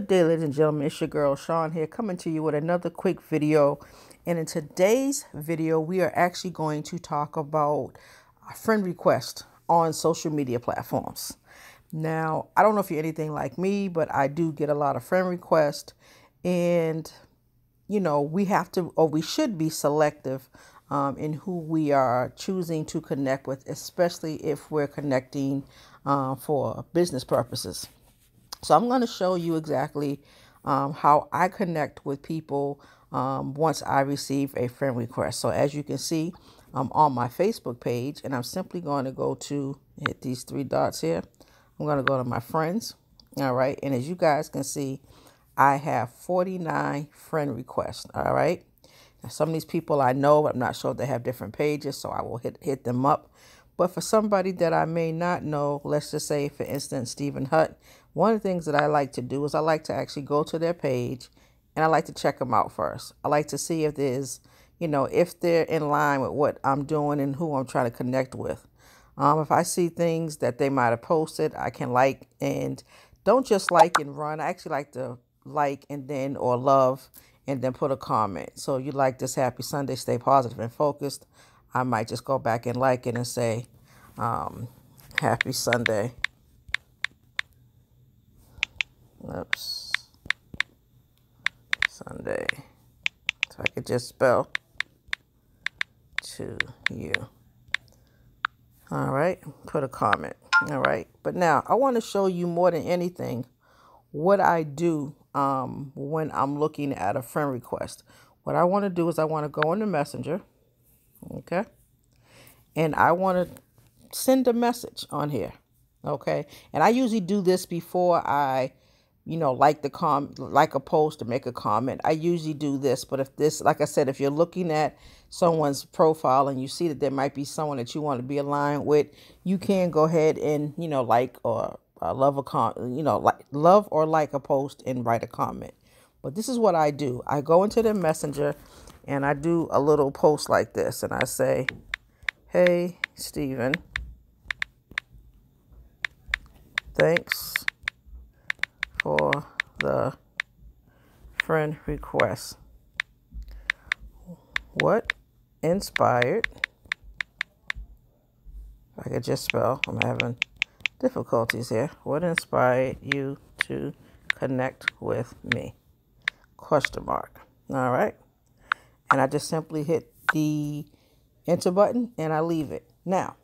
Good day, ladies and gentlemen, it's your girl Shawn here, coming to you with another quick video. And in today's video, we are actually going to talk about friend requests on social media platforms. Now, I don't know if you're anything like me, but I do get a lot of friend requests, and you know, we have to, or we should be selective in who we are choosing to connect with, especially if we're connecting for business purposes. So I'm going to show you exactly how I connect with people once I receive a friend request. So as you can see, I'm on my Facebook page, and I'm simply going to go to, hit these three dots here. I'm going to go to my friends. All right. And as you guys can see, I have 49 friend requests. All right. Now, some of these people I know, but I'm not sure if they have different pages, so I will hit them up. But for somebody that I may not know, let's just say, for instance, Stephen Hutt, one of the things that I like to do is I like to actually go to their page, and I like to check them out first. I like to see if there's, you know, if they're in line with what I'm doing and who I'm trying to connect with. If I see things that they might have posted, I can like, and don't just like and run. I actually like to like and then, or love, and then put a comment. So you like this, happy Sunday, stay positive and focused. I might just go back and like it and say, happy Sunday. Oops. Sunday. So I could just spell to you. All right. Put a comment. All right. But now I want to show you more than anything what I do when I'm looking at a friend request. What I want to do is I want to go into Messenger. Okay. And I want to send a message on here. Okay. And I usually do this before I, you know, like a post to make a comment. I usually do this, but if this, like I said, if you're looking at someone's profile and you see that there might be someone that you want to be aligned with, you can go ahead and, you know, like, or love a you know, like, love or like a post and write a comment. But this is what I do. I go into the Messenger and I do a little post like this, and I say, hey, Stephen, thanks for the friend request. What inspired, if I could just spell, I'm having difficulties here. What inspired you to connect with me? Question mark. All right. And I just simply hit the enter button and I leave it. Now,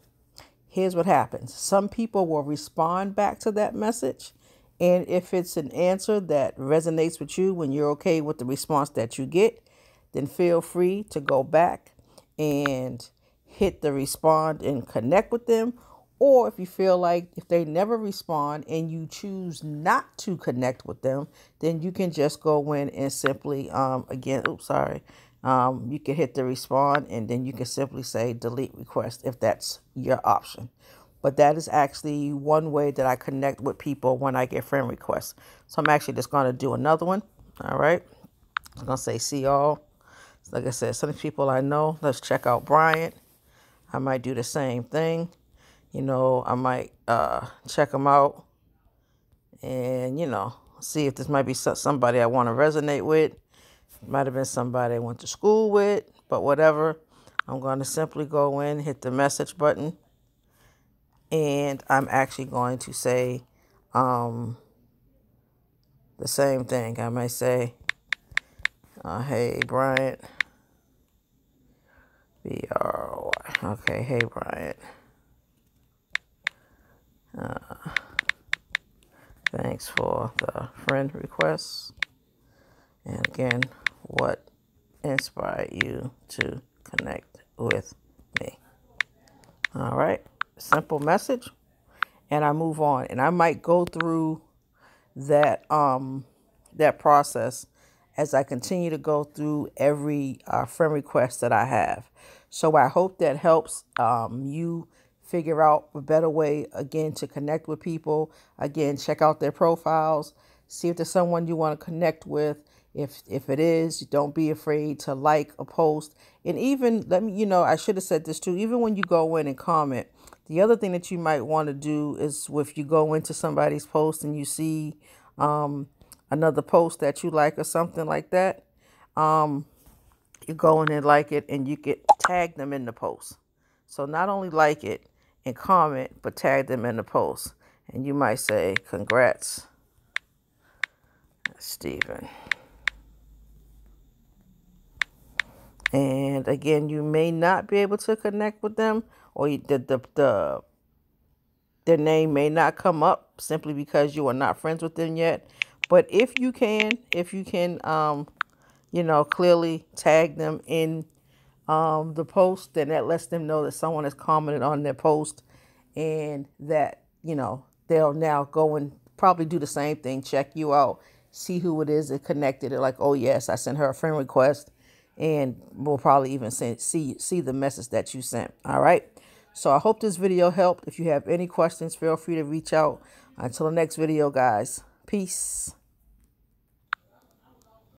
here's what happens. Some people will respond back to that message. And if it's an answer that resonates with you, when you're okay with the response that you get, then feel free to go back and hit the respond and connect with them. Or if you feel like if they never respond and you choose not to connect with them, then you can just go in and simply, again, oops, sorry. You can hit the respond, and then you can simply say delete request if that's your option. But that is actually one way that I connect with people when I get friend requests. So I'm actually just going to do another one. All right. I'm going to say see all. Like I said, some people I know. Let's check out Bryant. I might do the same thing. You know, I might check them out and, you know, see if this might be somebody I want to resonate with. Might have been somebody I went to school with, but whatever. I'm going to simply go in, hit the message button. And I'm actually going to say the same thing. I might say, hey, Bryant. B-R-Y. Okay, hey, Bryant. Thanks for the friend request. And again, what inspired you to connect with me? All right. Simple message, and I move on. And I might go through that that process as I continue to go through every friend request that I have. So I hope that helps you figure out a better way, again, to connect with people. Again, check out their profiles, see if there's someone you want to connect with. If it is, don't be afraid to like a post. And even, let me, you know, I should have said this too, even when you go in and comment, the other thing that you might want to do is if you go into somebody's post and you see another post that you like or something like that, you go in and like it, and you can tag them in the post. So not only like it and comment, but tag them in the post. And you might say, congrats, Stephen. And again, you may not be able to connect with them, or their name may not come up simply because you are not friends with them yet. But if you can, you know, clearly tag them in the post, then that lets them know that someone has commented on their post, and that, you know, they'll now go and probably do the same thing, check you out, see who it is that connected. They're like, oh, yes, I sent her a friend request, and we'll probably even see the message that you sent. All right. So I hope this video helped. If you have any questions, feel free to reach out. Until the next video, guys. Peace.